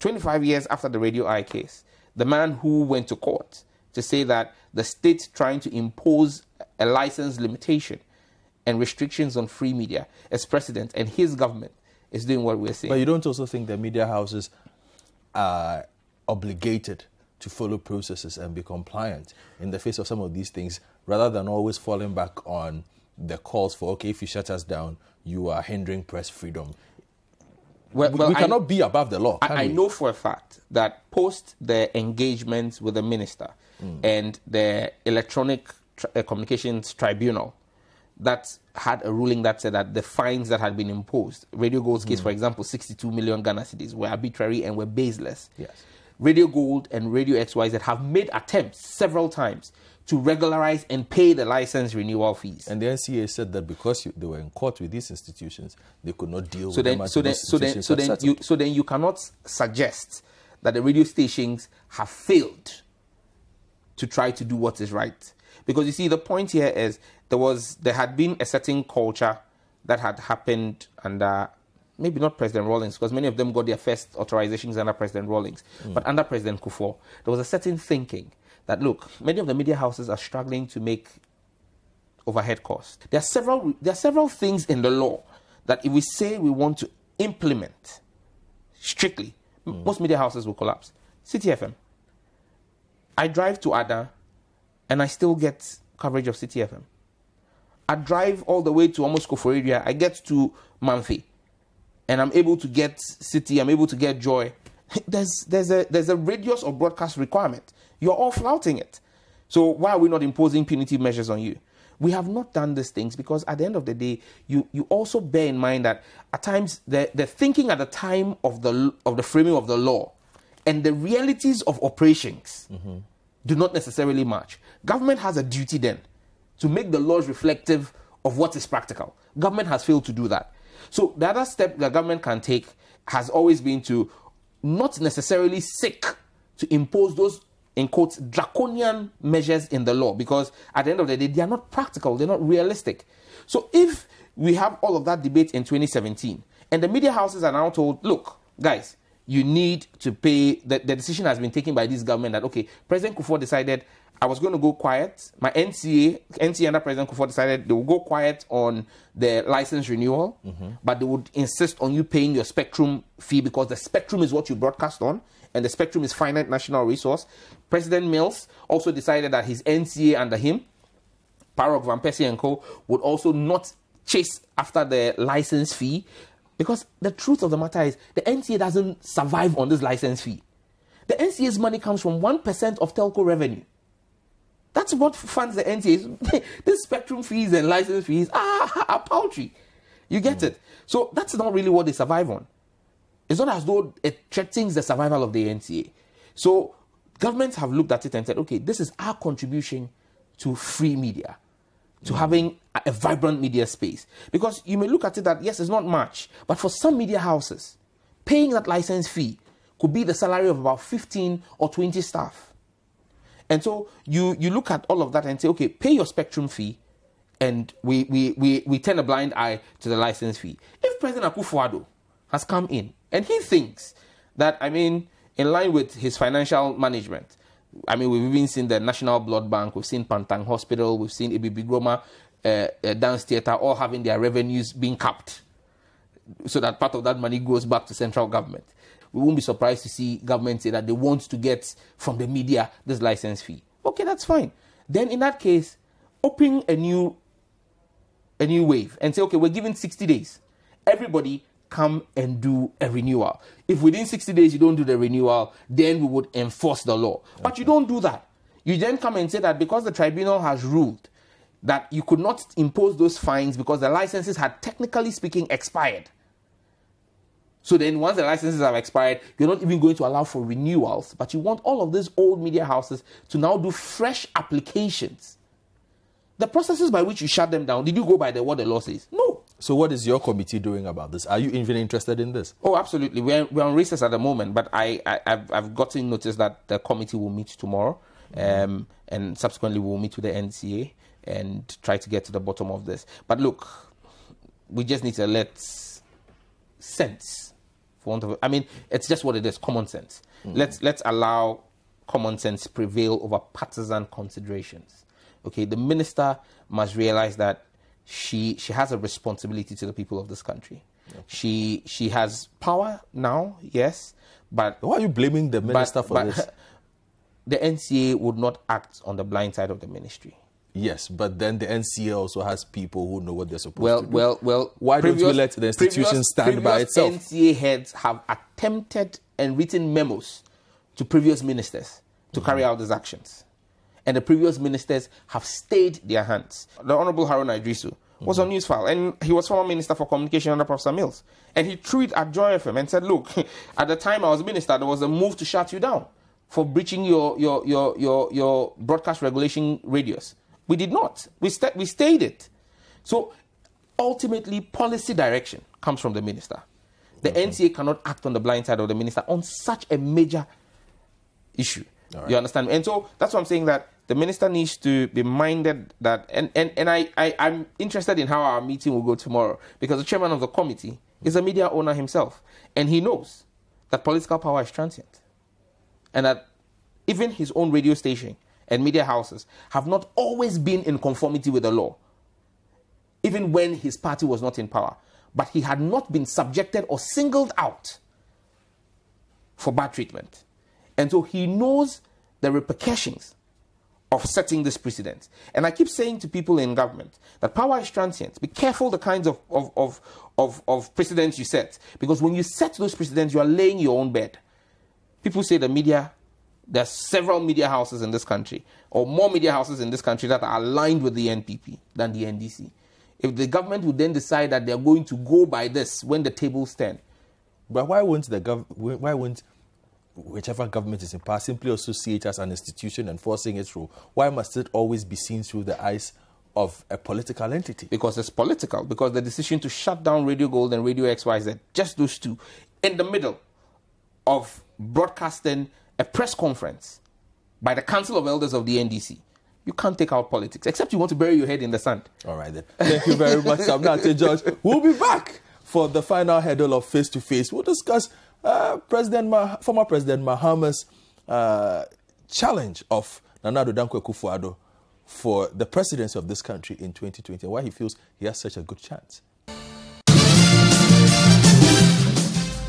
25 years after the Radio Eye case, the man who went to court to say that the state trying to impose a license limitation and restrictions on free media as president, and his government is doing what we're saying. But you don't also think that media houses are obligated to follow processes and be compliant in the face of some of these things, rather than always falling back on the calls for, okay, if you shut us down, you are hindering press freedom? Well, we cannot be above the law. I know for a fact that post the engagements with the minister and the Electronic Communications Tribunal that had a ruling that said that the fines that had been imposed, Radio Gold's case, for example, 62 million Ghana cedis, were arbitrary and were baseless. Yes. Radio Gold and Radio XYZ have made attempts several times to regularize and pay the license renewal fees. And the NCA said that because they were in court with these institutions, they could not deal with them. So then you cannot suggest that the radio stations have failed to try to do what is right. Because you see, the point here is there had been a certain culture that had happened under, maybe not President Rawlings, because many of them got their first authorizations under President Rawlings, but under President Kufuor, there was a certain thinking that, look, many of the media houses are struggling to make overhead costs. There are several things in the law that if we say we want to implement strictly, most media houses will collapse. CTFM. I drive to Adan and I still get coverage of CTFM. I drive all the way to almost Koforidua. I get to Manfi, and I'm able to get City. I'm able to get Joy. There's a radius of broadcast requirement. You're all flouting it. So why are we not imposing punitive measures on you? We have not done these things because at the end of the day, you also bear in mind that at times the thinking at the time of the framing of the law and the realities of operations do not necessarily match. Government has a duty then to make the laws reflective of what is practical. Government has failed to do that. So the other step the government can take has always been to not necessarily seek to impose those, in quotes, draconian measures in the law, because at the end of the day, they are not practical, they're not realistic. So if we have all of that debate in 2017, and the media houses are now told, look, guys, you need to pay, the decision has been taken by this government that, okay, President Kufuor decided I was going to go quiet. My NCA under President Kufuor decided they will go quiet on the license renewal, but they would insist on you paying your spectrum fee because the spectrum is what you broadcast on, and the spectrum is finite national resource. President Mills also decided that his NCA under him, Parok, Van Persie and co., would also not chase after the license fee, because the truth of the matter is the NCA doesn't survive on this license fee. The NCA's money comes from 1% of telco revenue. That's what funds the NTA. These spectrum fees and license fees are paltry. You get it? So that's not really what they survive on. It's not as though it threatens the survival of the NTA. So governments have looked at it and said, okay, this is our contribution to free media, to having a vibrant media space. Because you may look at it that, yes, it's not much, but for some media houses, paying that license fee could be the salary of about 15 or 20 staff. And so you look at all of that and say, okay, pay your spectrum fee, and we turn a blind eye to the license fee. If President Akufo-Addo has come in and he thinks that, I mean, in line with his financial management, I mean, we've even seen the National Blood Bank, we've seen Pantang Hospital, we've seen Ibibi Groma, Dance Theatre, all having their revenues being capped so that part of that money goes back to central government. We won't be surprised to see government say that they want to get from the media this license fee. Okay, that's fine. Then in that case, open a new wave and say, okay, we're giving 60 days. Everybody come and do a renewal. If within 60 days you don't do the renewal, then we would enforce the law. Okay. But you don't do that. You then come and say that because the tribunal has ruled that you could not impose those fines because the licenses had, technically speaking, expired. So then once the licenses have expired, you're not even going to allow for renewals, but you want all of these old media houses to now do fresh applications. The processes by which you shut them down, did you go by what the law says? No. So what is your committee doing about this? Are you even interested in this? Oh, absolutely. We're on recess at the moment, but I've gotten notice that the committee will meet tomorrow. and subsequently we'll meet with the NCA and try to get to the bottom of this. But look, we just need to let sense, for want of, I mean, it's just what it is, common sense. Mm. Let's allow common sense prevail over partisan considerations. Okay, the minister must realize that she has a responsibility to the people of this country. Okay. She has power now, yes, but... Why are you blaming the minister for this? The NCA would not act on the blind side of the ministry. Yes, but then the NCA also has people who know what they're supposed to do. Well, why don't you let the institution stand by itself? NCA heads have attempted and written memos to previous ministers to carry out these actions. And the previous ministers have stayed their hands. The Honourable Haruna Idrisu was on Newsfile, and he was former Minister for Communication under Professor Mills. And he threw it at Joy FM and said, look, at the time I was minister, there was a move to shut you down for breaching your broadcast regulation radius. We did not. We stayed it. So ultimately, policy direction comes from the minister. The NCA cannot act on the blind side of the minister on such a major issue. Right. You understand? And so that's why I'm saying that the minister needs to be minded that... And I'm interested in how our meeting will go tomorrow, because the chairman of the committee is a media owner himself. And he knows that political power is transient. And that even his own radio station and media houses have not always been in conformity with the law, even when his party was not in power. But he had not been subjected or singled out for bad treatment. And so he knows the repercussions of setting this precedent. And I keep saying to people in government that power is transient. Be careful the kinds of precedents you set, because when you set those precedents, you are laying your own bed. People say the media... There are several media houses in this country, or more media houses in this country, that are aligned with the NPP than the NDC. If the government would then decide that they are going to go by this when the tables turn, but why won't the whichever government is in power simply associate as an institution and forcing its rule? Why must it always be seen through the eyes of a political entity? Because it's political. Because the decision to shut down Radio Gold and Radio XYZ, just those two, in the middle of broadcasting a press conference by the Council of Elders of the NDC. You can't take out politics, except you want to bury your head in the sand. All right, then. Thank you very much, Samuel 'Dzata' George. We'll be back for the final hurdle of face-to-face. We'll discuss former President Mahama's challenge of Nana Addo Dankwa Akufo-Addo for the presidency of this country in 2020, and why he feels he has such a good chance.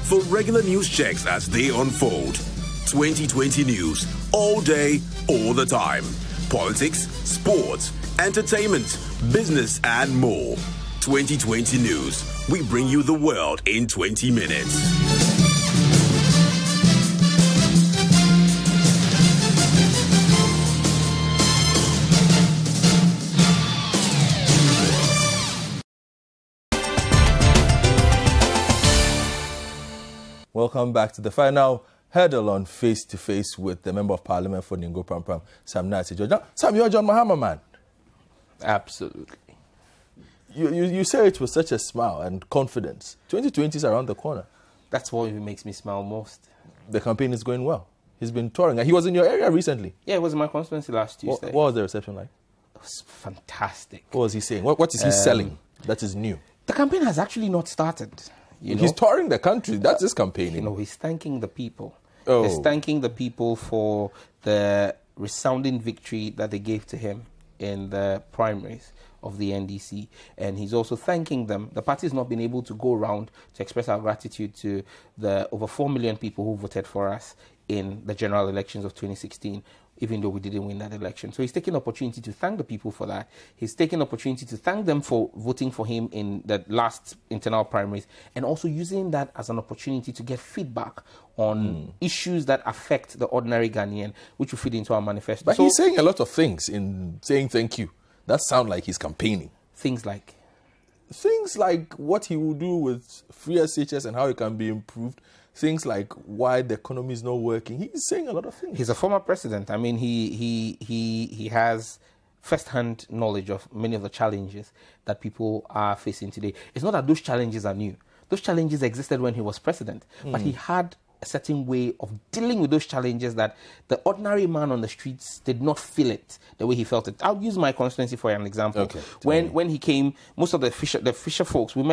For regular news checks as they unfold, 2020 news, all day, all the time. Politics, sports, entertainment, business, and more. 2020 news. We bring you the world in 20 minutes. Welcome back to the final hurdle on face-to-face with the Member of Parliament for Ningo-Prampram, Samuel 'Dzata' George. Now, Sam, you're John Mahama, man. Absolutely. You say it with such a smile and confidence. 2020 is around the corner. That's what makes me smile most. The campaign is going well. He's been touring. He was in your area recently. Yeah, it was in my constituency last Tuesday. What was the reception like? It was fantastic. What was he saying? What is he selling that is new? The campaign has actually not started. You know? He's touring the country. That's his campaigning. You know, he's thanking the people. Oh. He's thanking the people for the resounding victory that they gave to him in the primaries of the NDC. And he's also thanking them. The party has not been able to go around to express our gratitude to the over 4 million people who voted for us in the general elections of 2016, even though we didn't win that election. So he's taking the opportunity to thank the people for that. He's taking the opportunity to thank them for voting for him in the last internal primaries, and also using that as an opportunity to get feedback on issues that affect the ordinary Ghanaian, which will feed into our manifesto. But so, he's saying a lot of things in saying thank you. That sounds like he's campaigning. Things like? Things like what he will do with free SHS and how it can be improved. Things like why the economy is not working. He's saying a lot of things. He's a former president. I mean, he has first-hand knowledge of many of the challenges that people are facing today. It's not that those challenges are new. Those challenges existed when he was president, but he had a certain way of dealing with those challenges that the ordinary man on the streets did not feel it the way he felt it. I'll use my constituency for an example. Okay, when he came, most of the fisher folks, we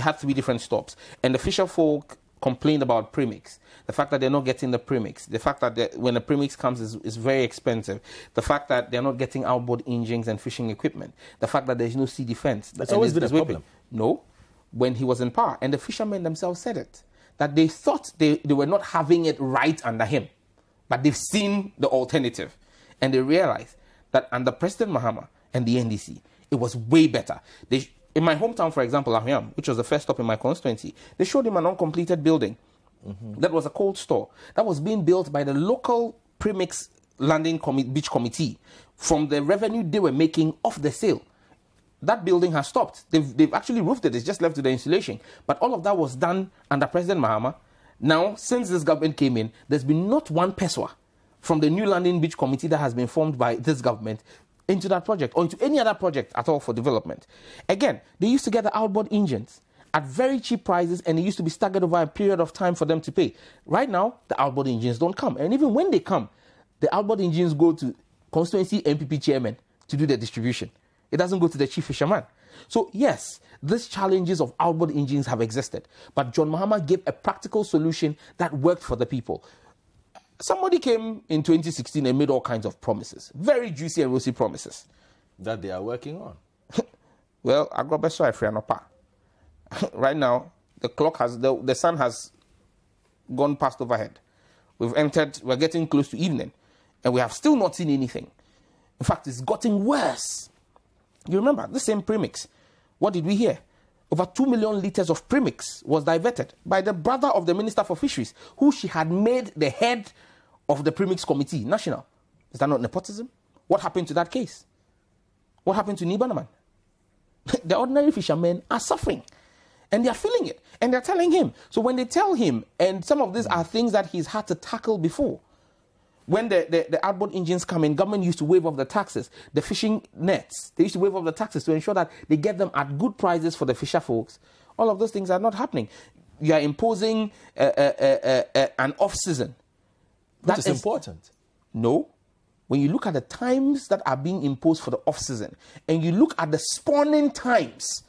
had three different stops, and the fisher folk complained about premix, the fact that they're not getting the premix, the fact that when the premix comes is very expensive, the fact that they're not getting outboard engines and fishing equipment, the fact that there's no sea defense. That's always been a problem. No, when he was in power. And the fishermen themselves said it, that they thought they were not having it right under him, but they've seen the alternative. And they realized that under President Mahama and the NDC, it was way better. In my hometown, for example, Ahuam, which was the first stop in my constituency, they showed him an uncompleted building. Mm-hmm. That was a cold store that was being built by the local premix landing beach committee from the revenue they were making off the sale. That building has stopped. They've actually roofed it. It's just left to the insulation. But all of that was done under President Mahama. Now, since this government came in, there's been not one peswa from the new landing beach committee that has been formed by this government into that project or into any other project at all for development. Again, they used to get the outboard engines at very cheap prices, and it used to be staggered over a period of time for them to pay. Right now, the outboard engines don't come. And even when they come, the outboard engines go to constituency MPP chairman to do the distribution. It doesn't go to the chief fisherman. So yes, these challenges of outboard engines have existed, but John Mahama gave a practical solution that worked for the people. Somebody came in 2016 and made all kinds of promises, very juicy and rosy promises, that they are working on. Well, Agrobeso Efrianopa. Right now, the clock has, the sun has gone past overhead. We've entered, we're getting close to evening, and we have still not seen anything. In fact, it's gotten worse. You remember, the same premix. What did we hear? Over 2 million litres of premix was diverted by the brother of the Minister for Fisheries, who she had made the head of the Premix Committee National. Is that not nepotism? What happened to that case? What happened to Nibanaman? The ordinary fishermen are suffering, and they're feeling it, and they're telling him. So when they tell him, and some of these are things that he's had to tackle before, when the outboard engines come in, government used to waive off the taxes. The fishing nets, they used to waive off the taxes to ensure that they get them at good prices for the fisher folks. All of those things are not happening. You are imposing an off-season. That is important. No. When you look at the times that are being imposed for the off-season, and you look at the spawning times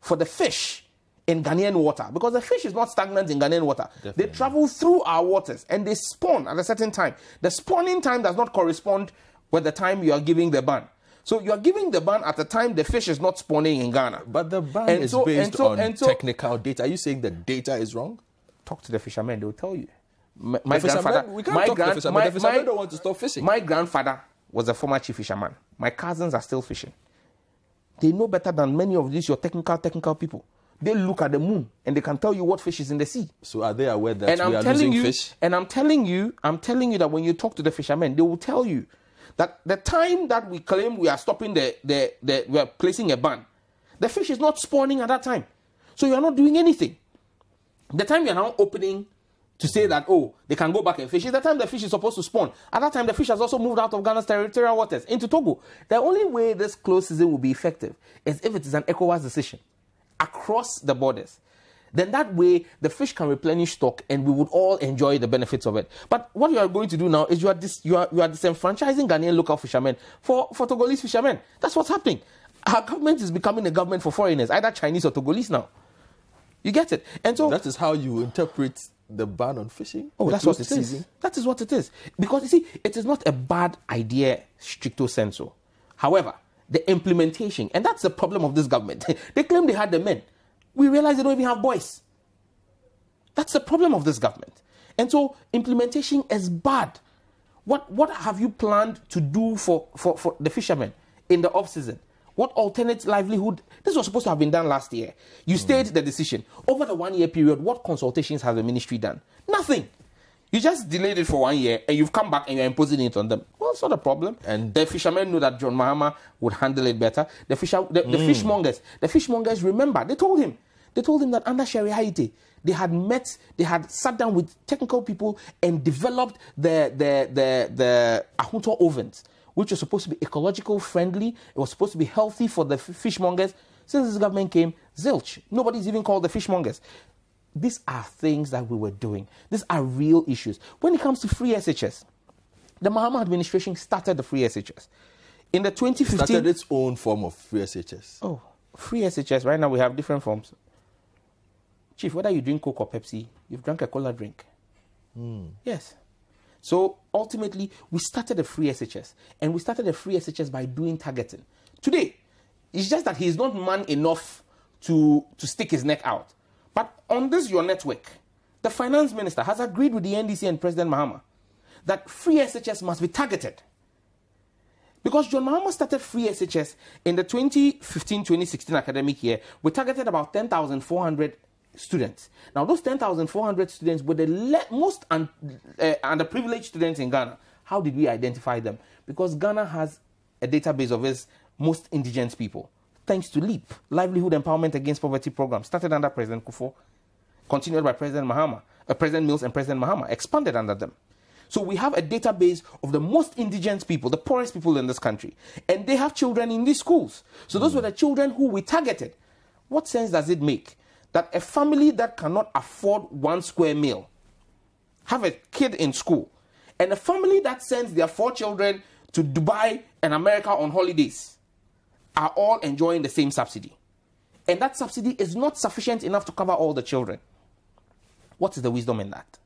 for the fish in Ghanaian water, because the fish is not stagnant in Ghanaian water. Definitely. They travel through our waters and they spawn at a certain time. The spawning time does not correspond with the time you are giving the ban. So you are giving the ban at the time the fish is not spawning in Ghana. But the ban is based on technical data. Are you saying the data is wrong? Talk to the fishermen, they will tell you. My grandfather... We can't talk to the fishermen. The fishermen don't want to stop fishing. My grandfather was a former chief fisherman. My cousins are still fishing. They know better than many of these, your technical people. They look at the moon and they can tell you what fish is in the sea. So are they aware that we are losing fish? And I'm telling you that when you talk to the fishermen, they will tell you that the time that we claim we are stopping we are placing a ban, the fish is not spawning at that time. So you are not doing anything. The time you are now opening to say that, oh, they can go back and fish, is the time the fish is supposed to spawn. At that time, the fish has also moved out of Ghana's territorial waters into Togo. The only way this closed season will be effective is if it is an ECOWAS decision across the borders. Then that way the fish can replenish stock and we would all enjoy the benefits of it. But what you are going to do now is you are disenfranchising Ghanaian local fishermen for Togolese fishermen. That's what's happening. Our government is becoming a government for foreigners, either Chinese or Togolese now. You get it? And so that is how you interpret the ban on fishing? Oh, that's what it is. That is what it is. Because you see, it is not a bad idea stricto sensu. However, the implementation, and that's the problem of this government. They claim they had the men. We realize they don't even have boys. That's the problem of this government. And so implementation is bad. What have you planned to do for the fishermen in the off-season? What alternate livelihood? This was supposed to have been done last year. You stayed the decision. Over the one-year period, what consultations has the ministry done? Nothing. You just delayed it for 1 year, and you've come back and you're imposing it on them. Well, it's not a problem. And the fishermen know that John Mahama would handle it better. The fishmongers, remember, they told him that under Sheri Haiti, they had sat down with technical people and developed the Ahunto ovens, which was supposed to be ecological friendly. It was supposed to be healthy for the fishmongers. Since this government came, zilch. Nobody's even called the fishmongers. these are things that we were doing. These are real issues. When it comes to free SHS, the Mahama administration started the free SHS. In the 2015... It started its own form of free SHS. Oh, free SHS. Right now we have different forms. Chief, whether you drink Coke or Pepsi, you've drunk a cola drink. Mm. Yes. So ultimately, we started a free SHS. And we started a free SHS by doing targeting. Today, it's just that he's not man enough to stick his neck out. But on this, your network, the finance minister has agreed with the NDC and President Mahama that free SHS must be targeted. Because John Mahama started free SHS in the 2015-2016 academic year, we targeted about 10,400 students. Now, those 10,400 students were the most underprivileged students in Ghana. How did we identify them? Because Ghana has a database of its most indigent people, thanks to LEAP, Livelihood Empowerment Against Poverty Program, started under President Kufuor, continued by President Mahama, President Mills and President Mahama, expanded under them. So we have a database of the most indigent people, the poorest people in this country. And they have children in these schools. So those were the children who we targeted. What sense does it make that a family that cannot afford one square meal have a kid in school, and a family that sends their 4 children to Dubai and America on holidays are all enjoying the same subsidy? And that subsidy is not sufficient enough to cover all the children. What is the wisdom in that?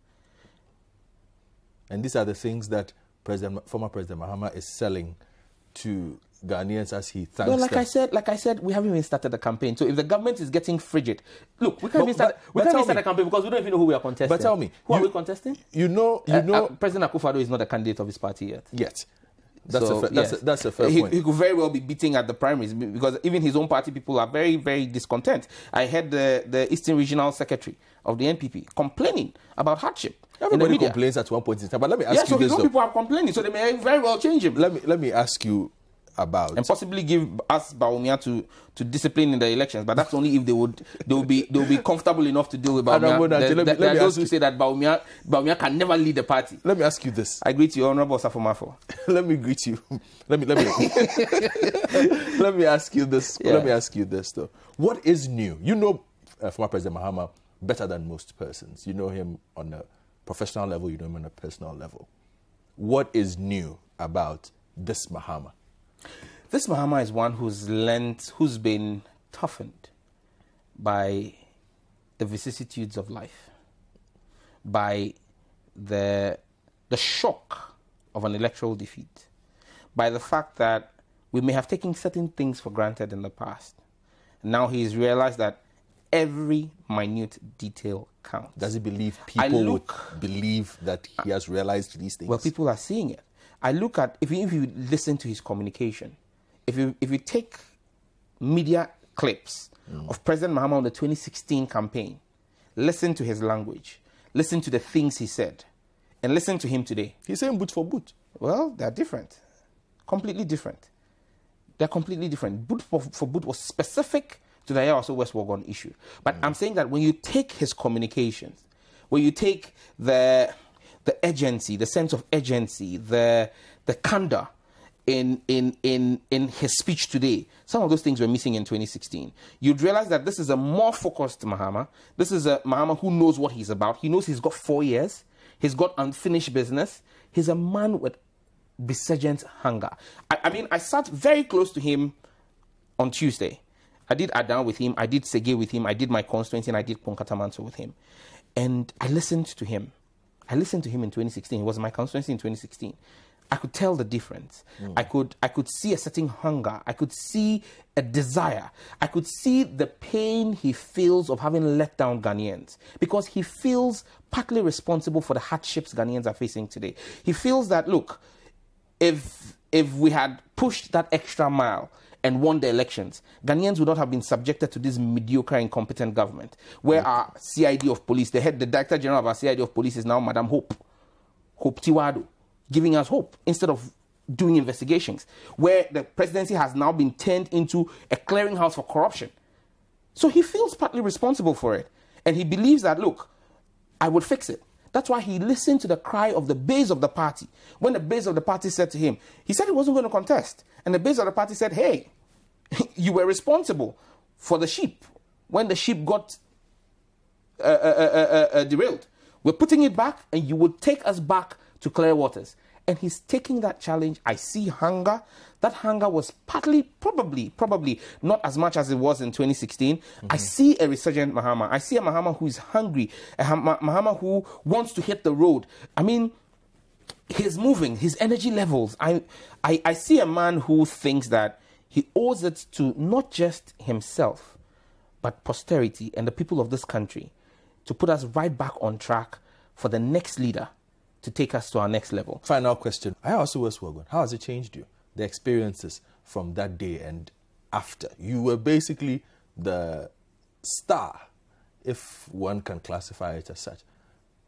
And these are the things that former President Mahama is selling to Ghanaians as he thanks. Well, like I said, we haven't even started the campaign. So if the government is getting frigid, look, we can't even start a campaign because we don't even know who we are contesting. But tell me, who are we contesting? You know, President Akufo-Addo is not a candidate of his party yet. Yet. That's a fair point. He could very well be beating at the primaries because even his own party people are very, very discontent. I heard the Eastern Regional Secretary of the NPP complaining about hardship. Everybody complains at one point in time, but let me ask you this. So people are complaining, so they may very well change him. Let me ask you about... And possibly give us Bawumia to discipline in the elections, but that's only if they will be comfortable enough to deal with Bawumia. There are those who say that Bawumia can never lead the party. Let me ask you this. I greet you, Honorable Safomafo. Let me greet you. Let me ask you this. Yeah. Let me ask you this, though. What is new? You know former President Mahama better than most persons. You know him on a professional level, you know him on a personal level. What is new about this Mahama? This Mahama is one who's been toughened by the vicissitudes of life, by the shock of an electoral defeat, by the fact that we may have taken certain things for granted in the past. Now he's realized that every minute detail counts. Does he believe people would believe that he has realized these things? Well, people are seeing it. I look at, if you listen to his communication, if you take media clips of President Mahama on the 2016 campaign, listen to his language, listen to the things he said, and listen to him today. He's saying boot for boot. Well, they're different. Completely different. They're completely different. Boot for boot was specific to the also West Wagon issue. But I'm saying that when you take his communications, when you take the urgency, the sense of urgency, the candor in his speech today. Some of those things were missing in 2016. You'd realize that this is a more focused Mahama. This is a Mahama who knows what he's about. He knows he's got 4 years. He's got unfinished business. He's a man with resurgent hunger. I mean, I sat very close to him on Tuesday. I did Adan with him. I did Sege with him. I did my constituency and I did Ponkatamanso with him. And I listened to him. I listened to him in 2016. It was my constituency in 2016. I could tell the difference. I could see a certain hunger. I could see a desire. I could see the pain he feels of having let down Ghanaians, because he feels partly responsible for the hardships Ghanaians are facing today. He feels that, look, if we had pushed that extra mile and won the elections, Ghanaians would not have been subjected to this mediocre, incompetent government, where our CID of police, the Director General of our CID of police is now Madam Hope Tiwado, giving us hope instead of doing investigations, where the presidency has now been turned into a clearinghouse for corruption. So he feels partly responsible for it, and he believes that, look, I would fix it. That's why he listened to the cry of the base of the party. When the base of the party said to him, he said he wasn't going to contest. And the base of the party said, hey, you were responsible for the sheep. When the sheep got derailed. We're putting it back, and you will take us back to clear waters. And he's taking that challenge. I see hunger. That hunger was partly, probably not as much as it was in 2016. Mm-hmm. I see a resurgent Mahama. I see a Mahama who is hungry, a Mahama who wants to hit the road. I mean, he's moving, his energy levels. I see a man who thinks that he owes it to not just himself, but posterity and the people of this country to put us right back on track for the next leader to take us to our next level. Final question. I also was wondering, how has it changed you? The experiences from that day and after. You were basically the star, if one can classify it as such.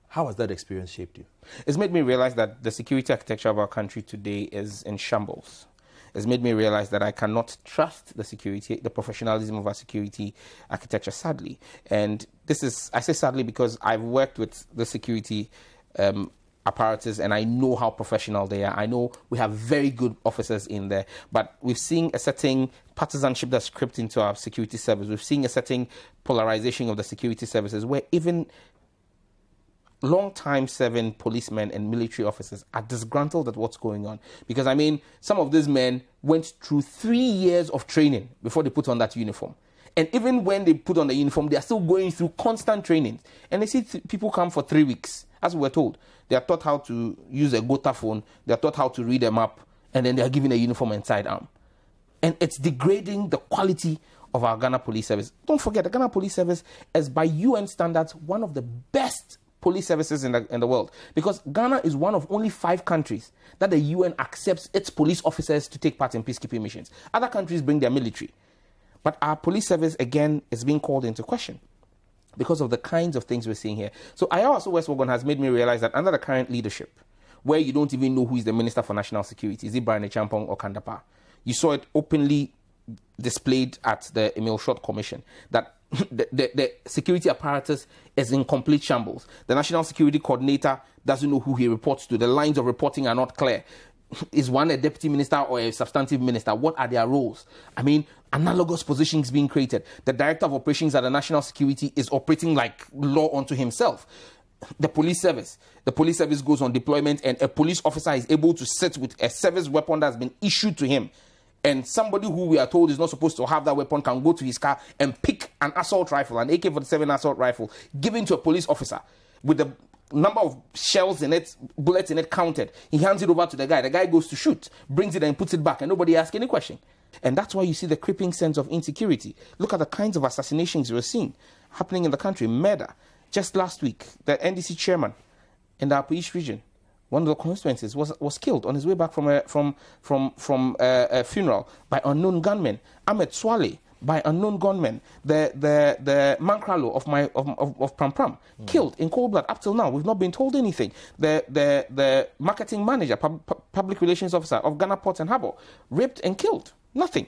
How has that experience shaped you? It's made me realize that the security architecture of our country today is in shambles. It's made me realize that I cannot trust the security, the professionalism of our security architecture, sadly. And this is, I say sadly because I've worked with the security apparatus and I know how professional they are. I know we have very good officers in there, but we've seen a certain partisanship that's crept into our security service. We've seen a certain polarization of the security services where even long-time serving policemen and military officers are disgruntled at what's going on. Because, I mean, some of these men went through 3 years of training before they put on that uniform. And even when they put on the uniform, they are still going through constant training. And they see people come for 3 weeks, as we were told. They are taught how to use a gota phone. They are taught how to read a map. And then they are given a uniform and sidearm. And it's degrading the quality of our Ghana Police Service. Don't forget, the Ghana Police Service is, by UN standards, one of the best police services in the world, because Ghana is one of only 5 countries that the UN accepts its police officers to take part in peacekeeping missions. Other countries bring their military. But our police service, again, is being called into question because of the kinds of things we're seeing here. So also West Wagon has made me realize that under the current leadership, where you don't even know who is the Minister for National Security, is it Brian Echampong or Kandapa? You saw it openly displayed at the Emil Short Commission that the security apparatus is in complete shambles. The National Security Coordinator doesn't know who he reports to. The lines of reporting are not clear. Is one a deputy minister or a substantive minister? What are their roles? I mean, analogous positions being created. The Director of Operations at the National Security is operating like law unto himself. The police service goes on deployment and a police officer is able to sit with a service weapon that's been issued to him. And somebody who we are told is not supposed to have that weapon can go to his car and pick an assault rifle, an AK-47 assault rifle, given to a police officer with the number of shells in it, bullets in it counted. He hands it over to the guy. The guy goes to shoot, brings it and puts it back, and nobody asks any question. And that's why you see the creeping sense of insecurity. Look at the kinds of assassinations we're seeing happening in the country. Murder. Just last week, the NDC chairman in the Upper East region, one of the constituencies, was killed on his way back from a funeral by unknown gunmen. Ahmed Swale by unknown gunmen. The Mankralo of Prampram, killed in cold blood. Up till now, we've not been told anything. The marketing manager, public relations officer of Ghana Ports and Harbour, raped and killed. Nothing.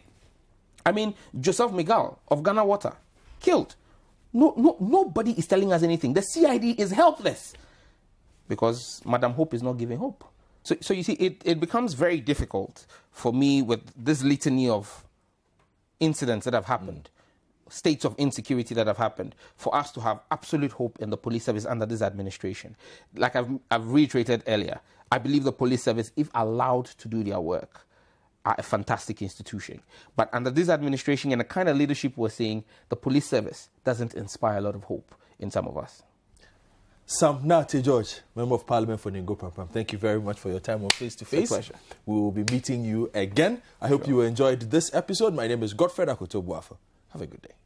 I mean, Joseph Migal of Ghana Water, killed. Nobody is telling us anything. The CID is helpless, because Madam Hope is not giving hope. So you see, it becomes very difficult for me with this litany of incidents that have happened, states of insecurity that have happened, for us to have absolute hope in the police service under this administration. Like I've reiterated earlier, I believe the police service, if allowed to do their work, are a fantastic institution. But under this administration and the kind of leadership we're seeing, the police service doesn't inspire a lot of hope in some of us. Samuel 'Dzata' George, Member of Parliament for Ningo-Prampram, thank you very much for your time on Face to Face. It's a pleasure. We will be meeting you again. I hope you enjoyed this episode. My name is Godfred Akoto Boafo. Have a good day.